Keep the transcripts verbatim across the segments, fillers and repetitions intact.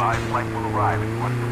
advised, flight will arrive in one minute.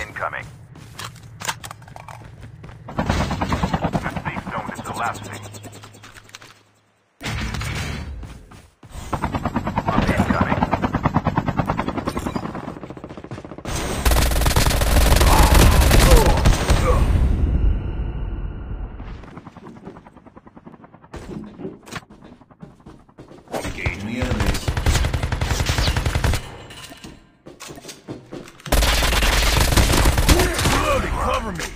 Incoming. The safe zone is elapsing. Incoming. Engage the enemies. Cover me!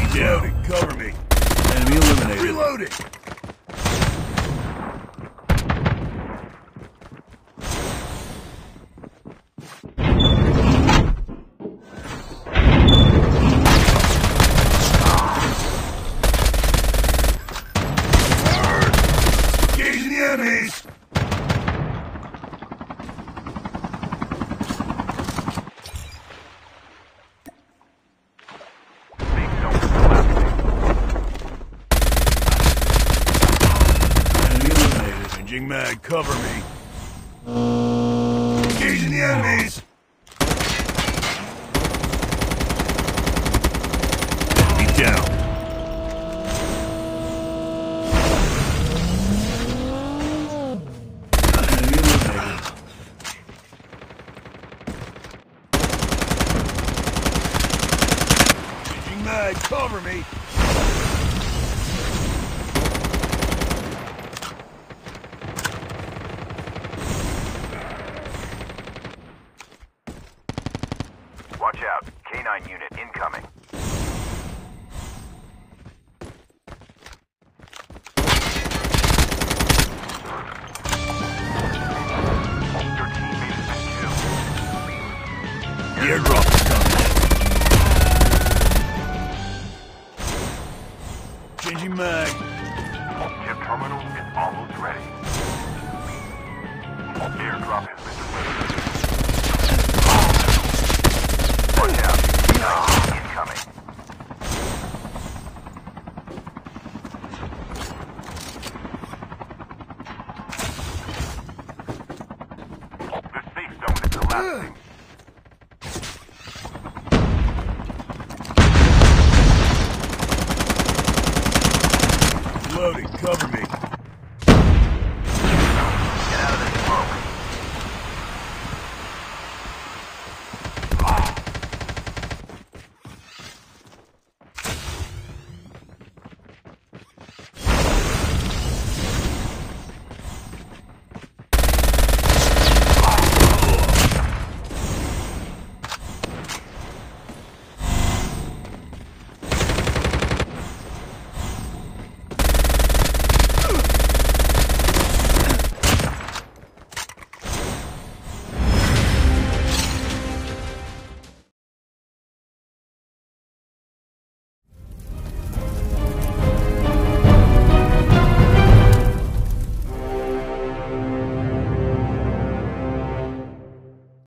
Reloading, cover me! Enemy eliminated. Reloading! Enemies! Enemy eliminated. Changing mag, cover me. Engaging the enemies! Enemy down. Cover me! Watch out. K nine unit incoming.